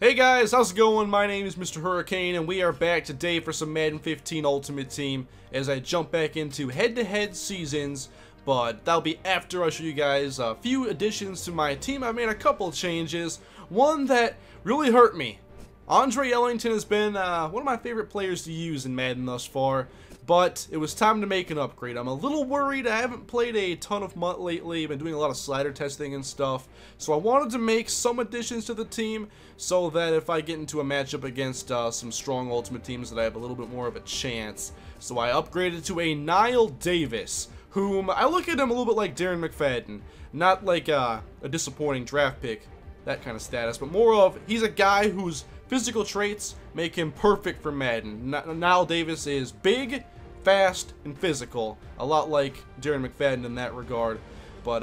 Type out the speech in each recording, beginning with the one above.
Hey guys, how's it going? My name is Mr. Hurricane and we are back today for some Madden 15 Ultimate Team as I jump back into head-to-head seasons, but that'll be after I show you guys a few additions to my team. I made a couple changes, one that really hurt me. Andre Ellington has been one of my favorite players to use in Madden thus far, but it was time to make an upgrade. I'm a little worried. I haven't played a ton of Mutt lately. I've been doing a lot of slider testing and stuff, so I wanted to make some additions to the team so that if I get into a matchup against some strong Ultimate teams that I have a little bit more of a chance. So I upgraded to a Knile Davis, whom I look at him a little bit like Darren McFadden. Not like a disappointing draft pick, that kind of status, but more of he's a guy who's physical traits make him perfect for Madden. Knile Davis is big, fast, and physical. A lot like Darren McFadden in that regard. But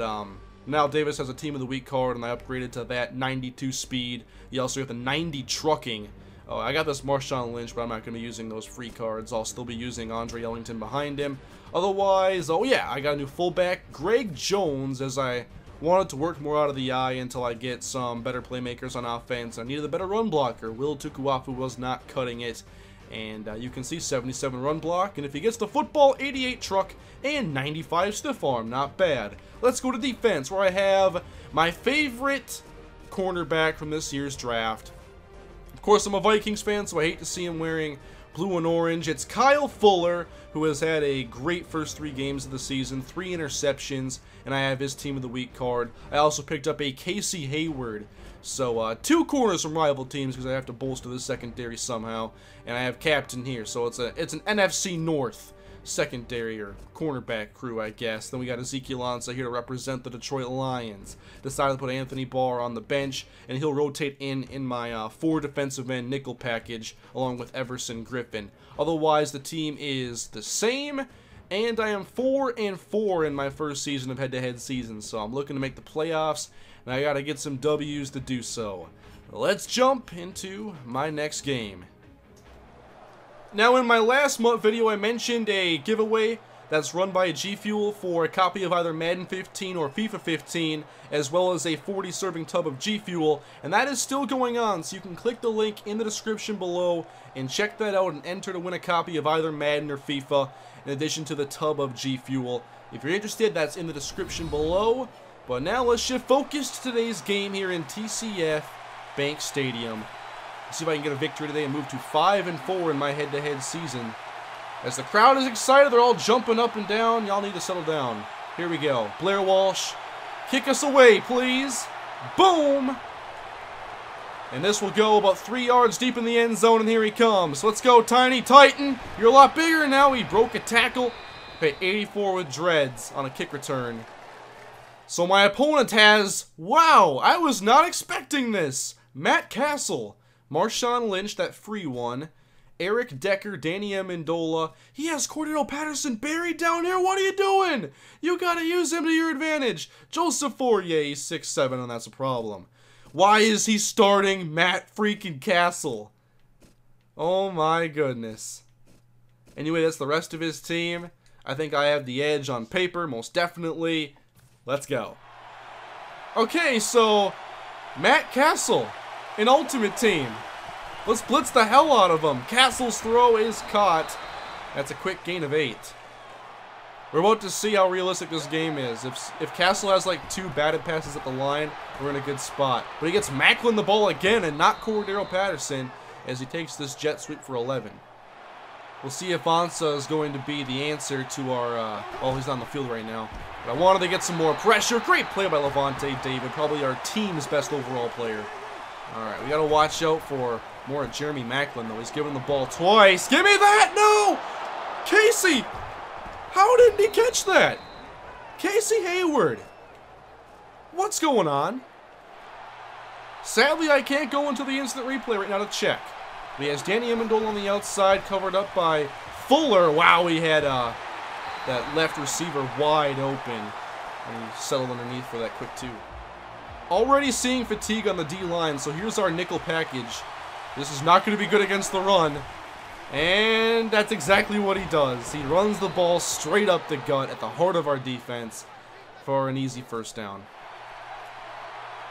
Knile Davis has a Team of the Week card, and I upgraded to that 92 speed. You also have the 90 trucking. Oh, I got this Marshawn Lynch, but I'm not going to be using those free cards. I'll still be using Andre Ellington behind him. Otherwise, oh yeah, I got a new fullback, Greg Jones, as I wanted to work more out of the eye until I get some better playmakers on offense. I needed a better run blocker. Will Tukuafu was not cutting it. And you can see 77 run block. And if he gets the football, 88 truck and 95 stiff arm. Not bad. Let's go to defense, where I have my favorite cornerback from this year's draft. Of course, I'm a Vikings fan, so I hate to see him wearing blue and orange. It's Kyle Fuller, who has had a great first three games of the season, 3 interceptions, and I have his Team of the Week card. I also picked up a Casey Hayward, so 2 corners from rival teams because I have to bolster the secondary somehow, and I have captain here, so it's an NFC North secondary or cornerback crew, I guess. Then we got Ezekiel Ansah here to represent the Detroit Lions. Decided to put Anthony Barr on the bench, and he'll rotate in my 4 defensive end nickel package along with Everson Griffin. Otherwise, the team is the same, and I am 4-4 in my first season of head-to-head seasons, so I'm looking to make the playoffs, and I gotta get some W's to do so. Let's jump into my next game. Now, in my last month video, I mentioned a giveaway that's run by G Fuel for a copy of either Madden 15 or FIFA 15, as well as a 40-serving tub of G Fuel, and that is still going on, so you can click the link in the description below and check that out and enter to win a copy of either Madden or FIFA, in addition to the tub of G Fuel. If you're interested, that's in the description below. But now let's shift focus to today's game here in TCF Bank Stadium. See if I can get a victory today and move to 5-4 in my head-to-head season. As the crowd is excited, they're all jumping up and down. Y'all need to settle down. Here we go. Blair Walsh, kick us away, please. Boom! And this will go about 3 yards deep in the end zone, and here he comes. Let's go, Tiny Titan. You're a lot bigger now. He broke a tackle. Okay, 84 with dreads on a kick return. So my opponent has, wow, I was not expecting this. Matt Cassel. Marshawn Lynch, that free one. Eric Decker, Danny Amendola. He has Cordarrelle Patterson buried down here. What are you doing? You got to use him to your advantage. Joseph Fourier, 6'7", and that's a problem. Why is he starting Matt freaking Cassel? Oh, my goodness. Anyway, that's the rest of his team. I think I have the edge on paper, most definitely. Let's go. Okay, so Matt Cassel. An Ultimate Team. Let's blitz the hell out of them. Castle's throw is caught. That's a quick gain of 8. We're about to see how realistic this game is. If Castle has like 2 batted passes at the line, we're in a good spot. But he gets Maclin the ball again and not Cordarrelle Patterson as he takes this jet sweep for 11. We'll see if Ansah is going to be the answer to our... oh, he's not on the field right now. But I wanted to get some more pressure. Great play by Lavonte David. Probably our team's best overall player. Alright, we gotta watch out for more of Jeremy Maclin, though. He's giving the ball twice. Give me that! No! Casey! How didn't he catch that? Casey Hayward! What's going on? Sadly, I can't go into the instant replay right now to check. But he has Danny Amendola on the outside, covered up by Fuller. Wow, he had that left receiver wide open. And he settled underneath for that quick two. Already seeing fatigue on the D-line, so here's our nickel package. This is not going to be good against the run. And that's exactly what he does. He runs the ball straight up the gut at the heart of our defense for an easy first down.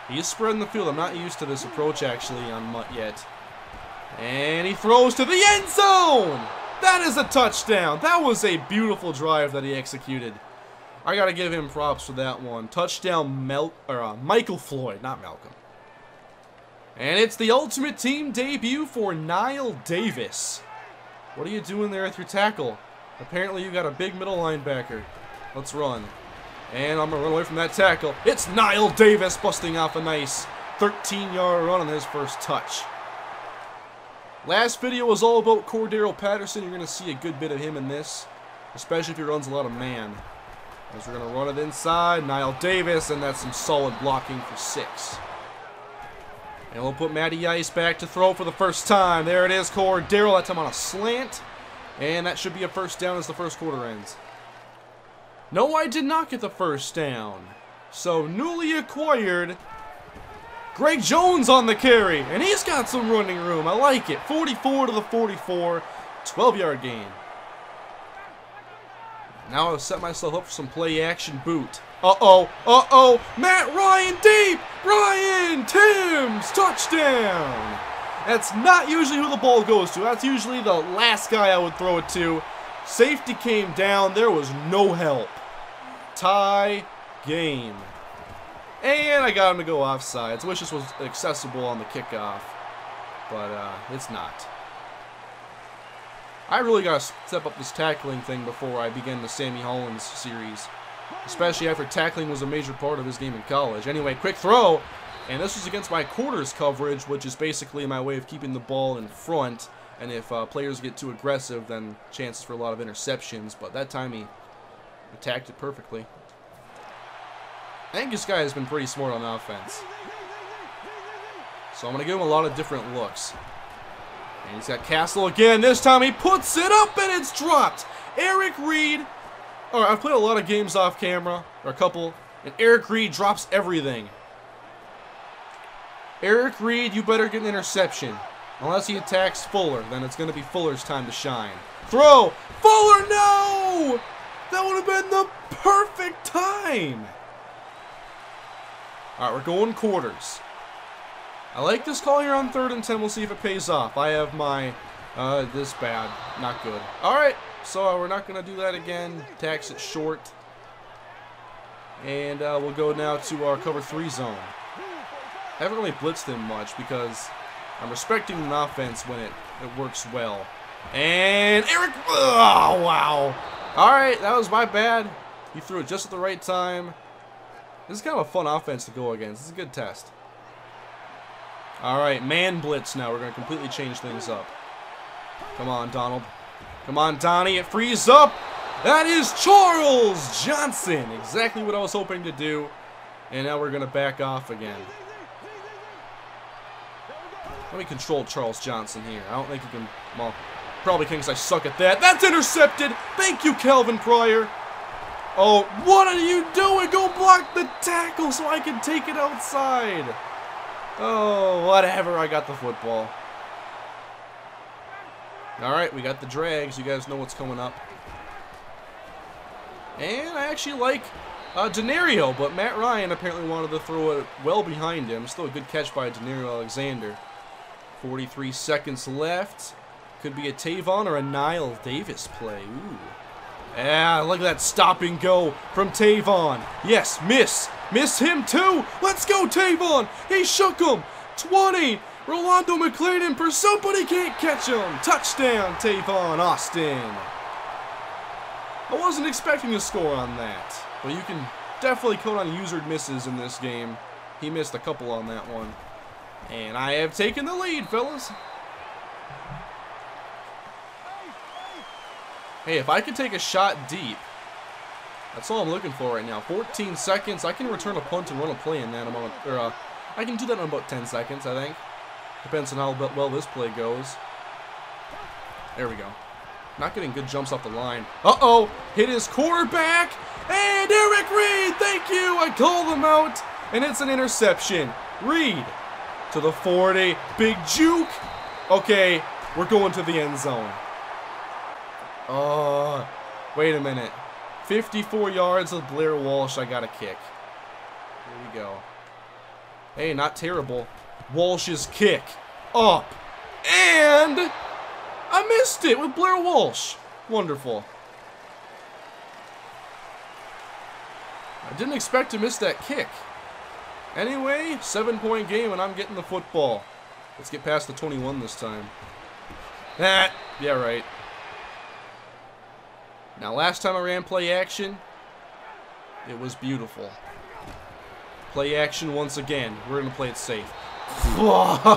He is spreading the field. I'm not used to this approach, actually, on Mutt yet. And he throws to the end zone! That is a touchdown! That was a beautiful drive that he executed. I gotta give him props for that one. Touchdown Michael Floyd, not Malcolm. And it's the Ultimate Team debut for Knile Davis. What are you doing there with your tackle? Apparently you got a big middle linebacker. Let's run. And I'm gonna run away from that tackle. It's Knile Davis busting off a nice 13-yard run on his first touch. Last video was all about Cordarrelle Patterson. You're gonna see a good bit of him in this, especially if he runs a lot of man. As we're gonna run it inside, Knile Davis, and that's some solid blocking for 6. And we'll put Matty Ice back to throw for the first time. There it is, Cordarrelle. That time on a slant, and that should be a first down as the first quarter ends. No, I did not get the first down. So newly acquired Greg Jones on the carry, and he's got some running room. I like it. 44 to the 44, 12-yard gain. Now I've set myself up for some play-action boot. Matt Ryan deep! Ryan Timms! Touchdown! That's not usually who the ball goes to. That's usually the last guy I would throw it to. Safety came down. There was no help. Tie game. And I got him to go offsides. Wish this was accessible on the kickoff, but it's not. I really got to step up this tackling thing before I begin the Sammy Hollins series, especially after tackling was a major part of his game in college. Anyway, quick throw, and this was against my quarters coverage, which is basically my way of keeping the ball in front, and if players get too aggressive, then chances for a lot of interceptions, but that time he attacked it perfectly. I think this guy has been pretty smart on offense. So I'm going to give him a lot of different looks. And he's got Cassel again. This time he puts it up and it's dropped. Eric Reed. All right, I've played a lot of games off camera, or a couple, and Eric Reed drops everything. Eric Reed, you better get an interception. Unless he attacks Fuller, then it's going to be Fuller's time to shine. Throw. Fuller, no! That would have been the perfect time. All right, we're going quarters. I like this call here on 3rd and 10. We'll see if it pays off. I have my, this bad, not good. All right, so we're not going to do that again. Tax it short. And we'll go now to our cover 3 zone. I haven't really blitzed him much because I'm respecting an offense when it works well. And Eric, oh, wow. All right, that was my bad. He threw it just at the right time. This is kind of a fun offense to go against. This is a good test. All right, man blitz now. We're going to completely change things up. Come on, Donald. Come on, Donnie. It frees up. That is Charles Johnson. Exactly what I was hoping to do. And now we're going to back off again. Let me control Charles Johnson here. I don't think he can, well, probably can because I suck at that. That's intercepted. Thank you, Calvin Pryor. Oh, what are you doing? Go block the tackle so I can take it outside. Oh, whatever. I got the football. All right, we got the drags. You guys know what's coming up. And I actually like Danario, but Matt Ryan apparently wanted to throw it well behind him. Still a good catch by Danario Alexander. 43 seconds left. Could be a Tavon or a Knile Davis play. Ooh. Yeah, look at that stop and go from Tavon. Yes, miss. Miss him too. Let's go, Tavon. He shook him. 20. Rolando McLean in pursuit, but he can't catch him. Touchdown, Tavon Austin. I wasn't expecting a score on that, but you can definitely count on usered misses in this game. He missed a couple on that one. And I have taken the lead, fellas. Hey, if I could take a shot deep, that's all I'm looking for right now. 14 seconds. I can return a punt and run a play in that amount. I can do that in about 10 seconds, I think. Depends on how well this play goes. There we go. Not getting good jumps off the line. Uh-oh. Hit his quarterback. And Eric Reed, thank you. I called him out. And it's an interception. Reed to the 40. Big juke. Okay, we're going to the end zone. Oh, wait a minute. 54 yards of Blair Walsh. I got a kick. Here we go. Hey, not terrible. Walsh's kick up, and I missed it with Blair Walsh. Wonderful. I didn't expect to miss that kick. Anyway, 7-point game, and I'm getting the football. Let's get past the 21 this time. That, yeah, right. Now, last time I ran play action, it was beautiful. Play action once again. We're going to play it safe. Whoa!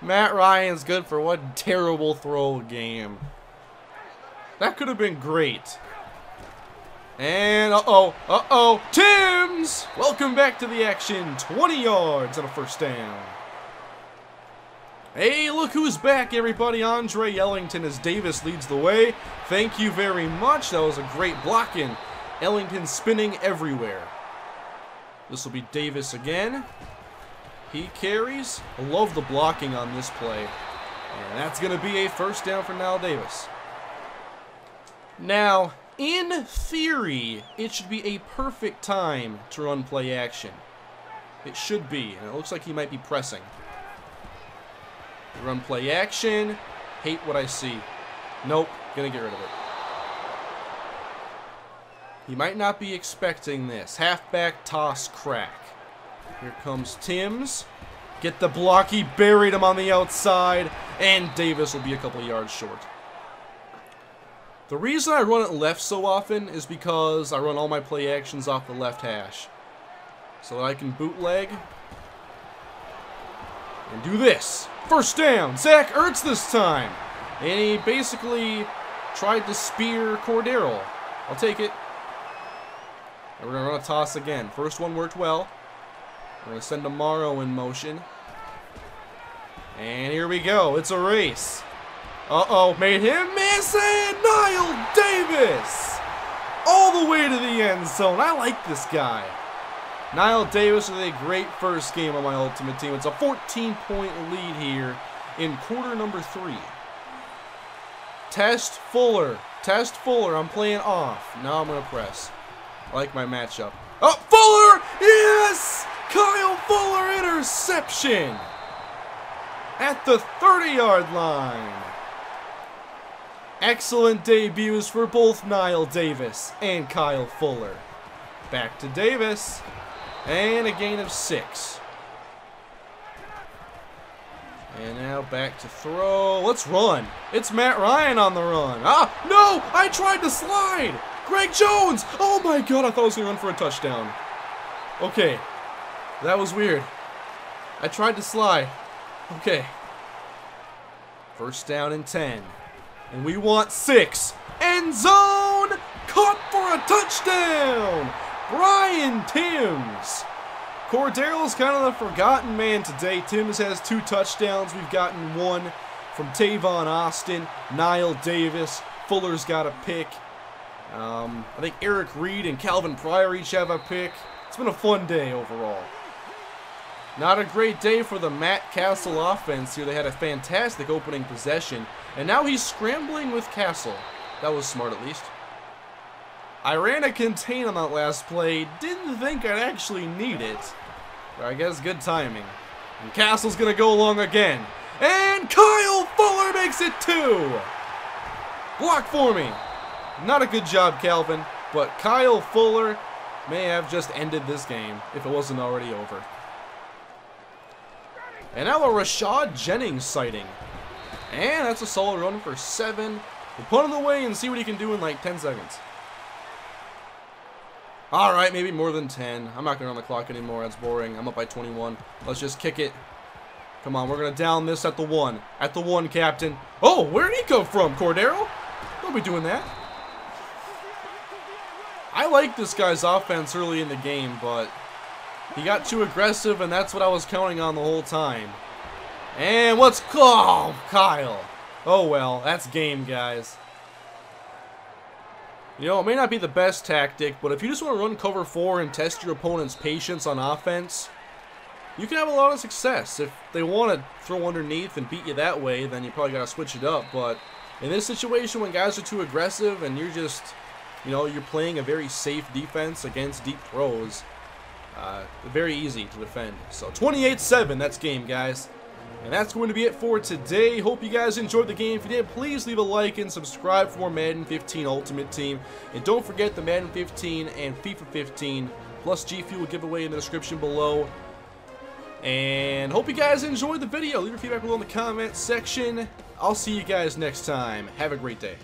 Matt Ryan's good for one terrible throw game. That could have been great. And Timms! Welcome back to the action. 20 yards and a first down. Hey, look who's back, everybody. Andre Ellington as Davis leads the way. Thank you very much. That was a great blocking. Ellington spinning everywhere. This will be Davis again. He carries. I love the blocking on this play. And that's going to be a first down for Knile Davis. Now, in theory, it should be a perfect time to run play action. It should be, and it looks like he might be pressing. Run play action. Hate what I see. Nope, gonna get rid of it. He might not be expecting this. Halfback toss crack. Here comes Timms. Get the block. He buried him on the outside, and Davis will be a couple yards short. The reason I run it left so often is because I run all my play actions off the left hash. So that I can bootleg. And do this. First down. Zach Ertz this time. And he basically tried to spear Cordarrelle. I'll take it. And we're going to run a toss again. First one worked well. We're going to send Amaro in motion. And here we go. It's a race. Uh-oh, made him miss, and Knile Davis! All the way to the end zone. I like this guy. Knile Davis with a great first game on my Ultimate Team. It's a 14-point lead here in quarter number 3. Test Fuller. Test Fuller. I'm playing off. Now I'm going to press. I like my matchup. Oh, Fuller! Yes! Kyle Fuller interception! At the 30-yard line. Excellent debuts for both Knile Davis and Kyle Fuller. Back to Davis. And a gain of 6. And now back to throw. Let's run. It's Matt Ryan on the run. Ah, no! I tried to slide! Greg Jones! Oh my god, I thought I was going to run for a touchdown. Okay. That was weird. I tried to slide. Okay. First down and 10. And we want 6. End zone! Caught for a touchdown! Ryan Timms! Cordarrelle's kind of the forgotten man today. Timms has 2 touchdowns. We've gotten 1 from Tavon Austin, Knile Davis. Fuller's got a pick. I think Eric Reed and Calvin Pryor each have a pick. It's been a fun day overall. Not a great day for the Matt Cassel offense here. They had a fantastic opening possession. And now he's scrambling with Cassel. That was smart, at least. I ran a contain on that last play. Didn't think I'd actually need it. But I guess good timing. And Cassel's going to go along again. And Kyle Fuller makes it 2. Block for me. Not a good job, Calvin. But Kyle Fuller may have just ended this game if it wasn't already over. And now a Rashad Jennings sighting. And that's a solid run for 7. We'll put him away and see what he can do in like 10 seconds. Alright, maybe more than 10. I'm not going to run the clock anymore. That's boring. I'm up by 21. Let's just kick it. Come on, we're going to down this at the 1. At the 1, Captain. Oh, where did he come from, Cordarrelle? Don't be doing that. I like this guy's offense early in the game, but he got too aggressive, and that's what I was counting on the whole time. And what's... Oh, Kyle. Oh, well. That's game, guys. You know, it may not be the best tactic, but if you just want to run cover 4 and test your opponent's patience on offense, you can have a lot of success. If they want to throw underneath and beat you that way, then you probably got to switch it up. But in this situation, when guys are too aggressive and you're just... You know, you're playing a very safe defense against deep throws... Very easy to defend. So 28-7, that's game, guys. And that's going to be it for today. Hope you guys enjoyed the game. If you did, please leave a like and subscribe for more Madden 15 Ultimate Team. And don't forget the Madden 15 and FIFA 15 plus G Fuel giveaway in the description below. And hope you guys enjoyed the video. Leave your feedback below in the comment section. I'll see you guys next time. Have a great day.